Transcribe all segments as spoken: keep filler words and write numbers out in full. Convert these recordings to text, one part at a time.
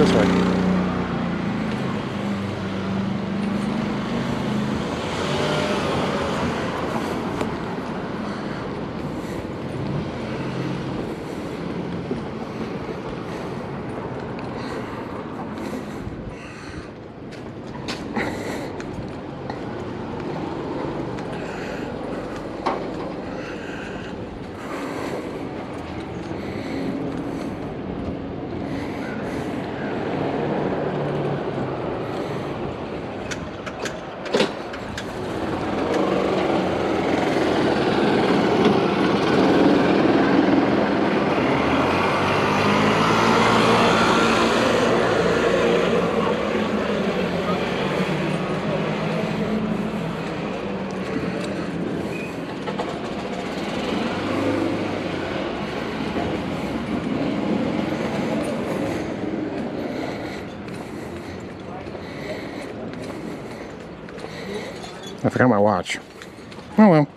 this way. I forgot my watch. Oh well.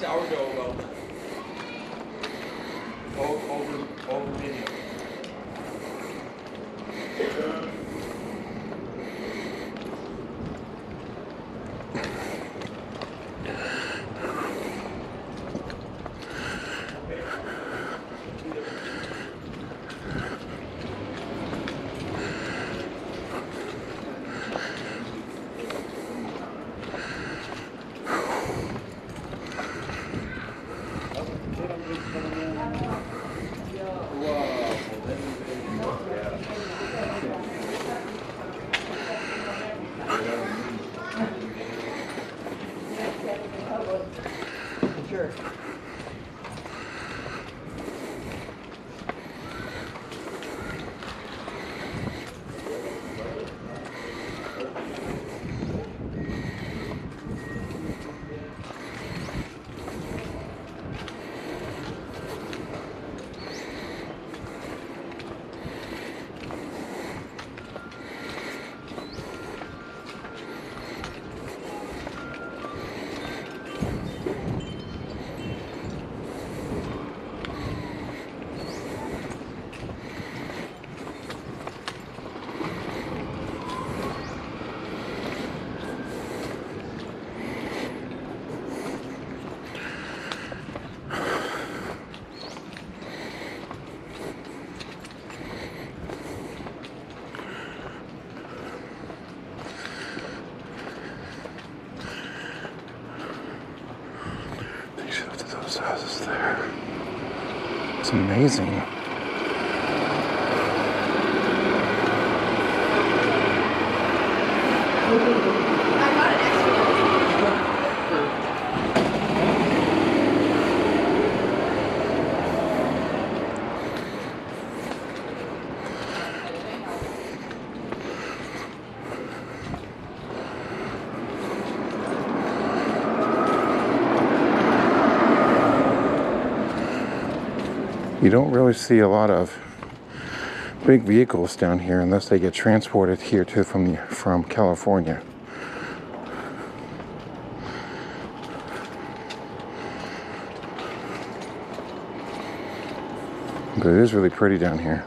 Sourdough well done. Over, over, over video. says it's there. It's amazing. You don't really see a lot of big vehicles down here unless they get transported here too from the, from California. But it is really pretty down here.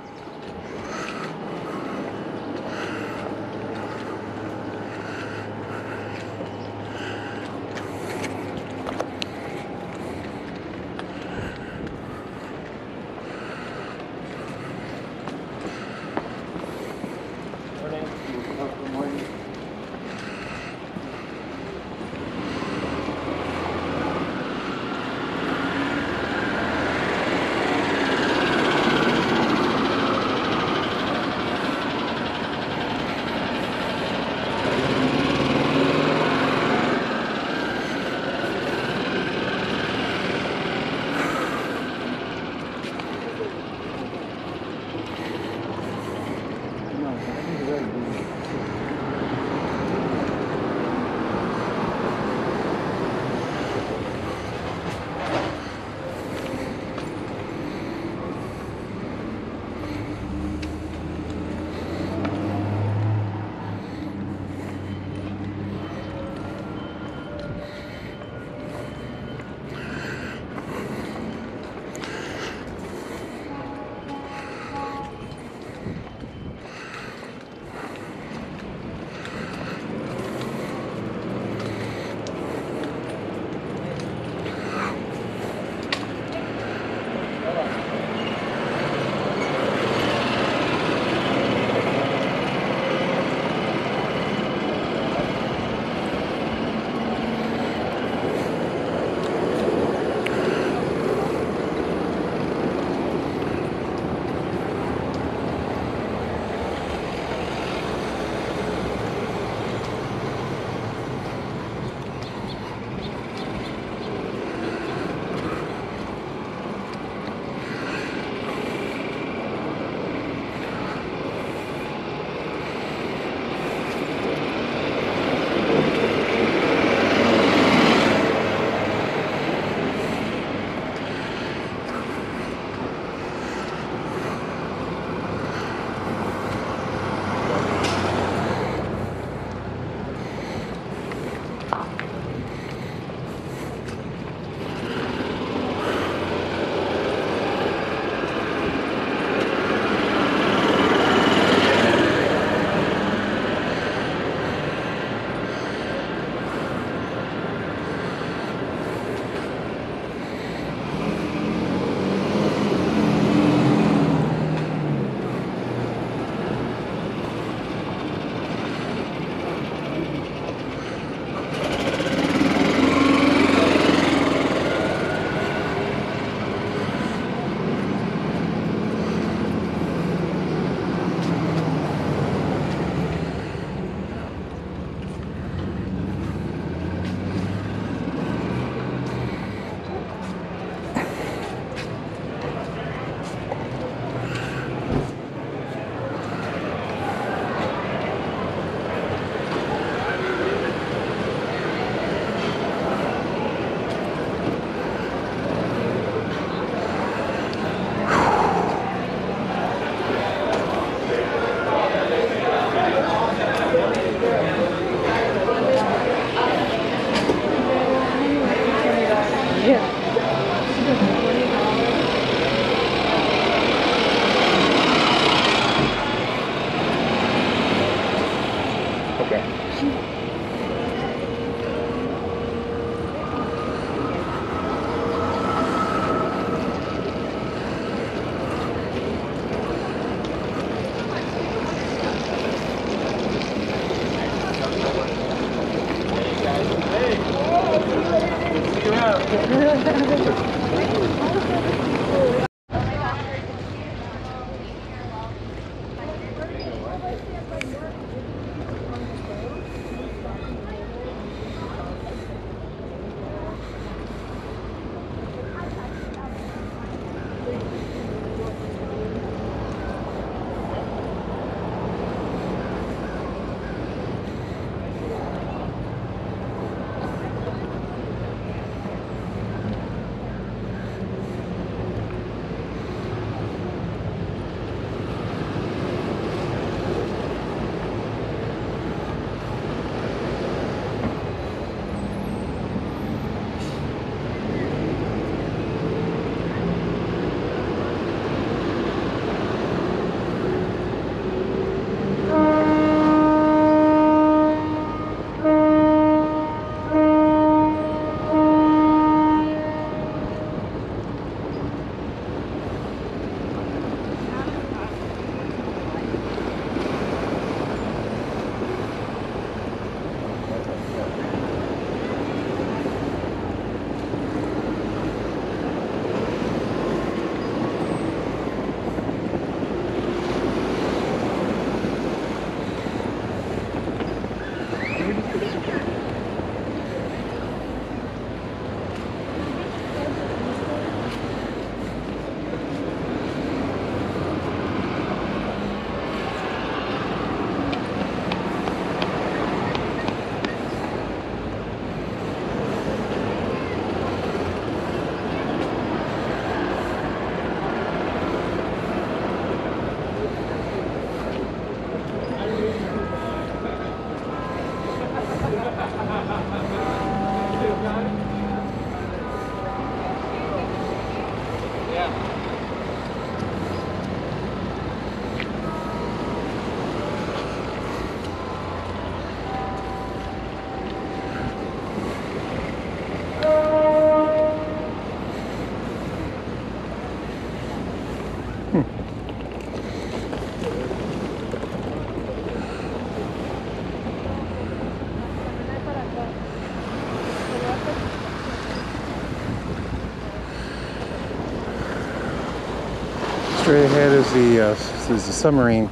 there's the, uh, there's the submarine.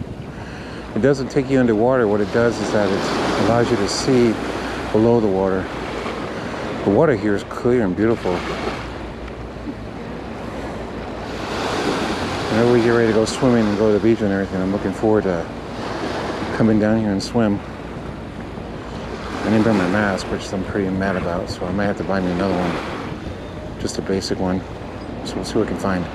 It doesn't take you underwater. What it does is that it allows you to see below the water. The water here is clear and beautiful. Whenever we get ready to go swimming and go to the beach and everything, I'm looking forward to coming down here and swim. I didn't bring my mask, which I'm pretty mad about, so I might have to buy me another one. Just a basic one. So we'll see what we can find.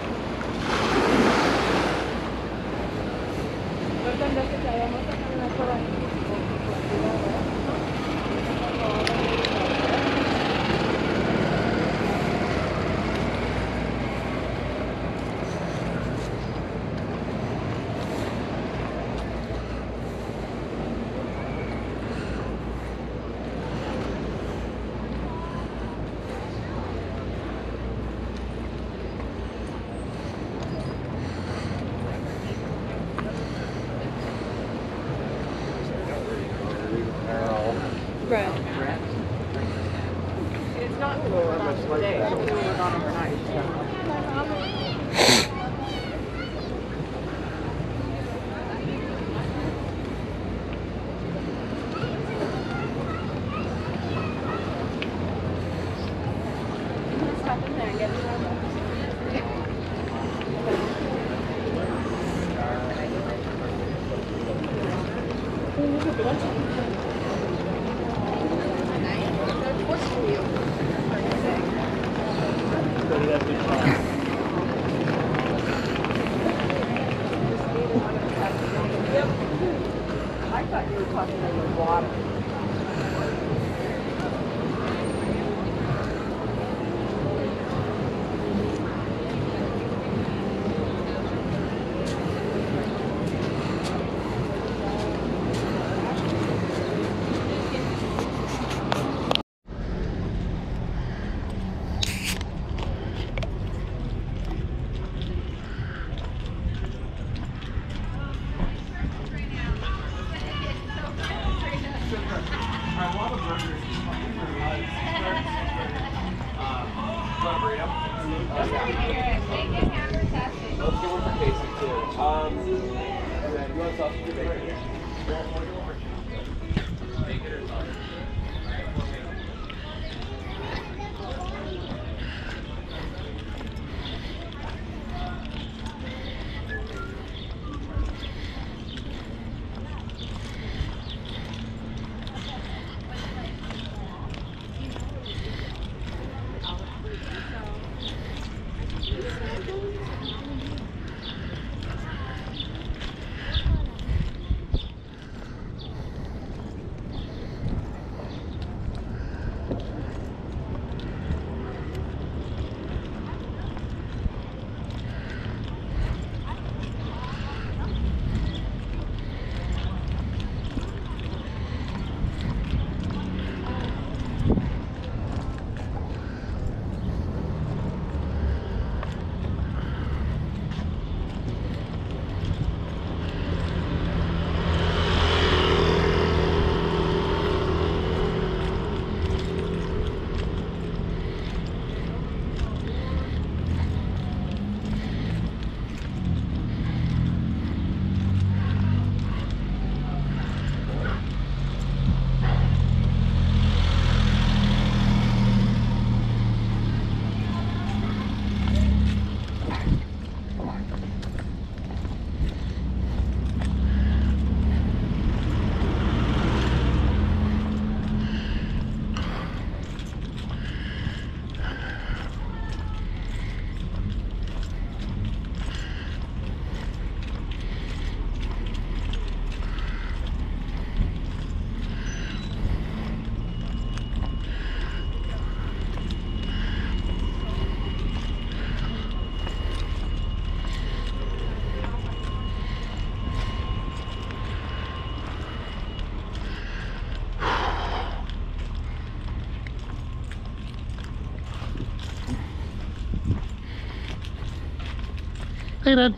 Hey, Dad.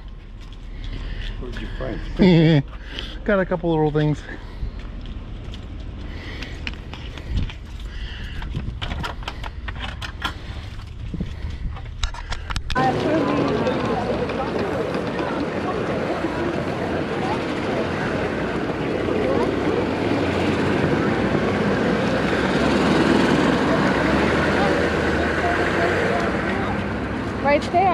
What did you find? Yeah, got a couple little things. right there.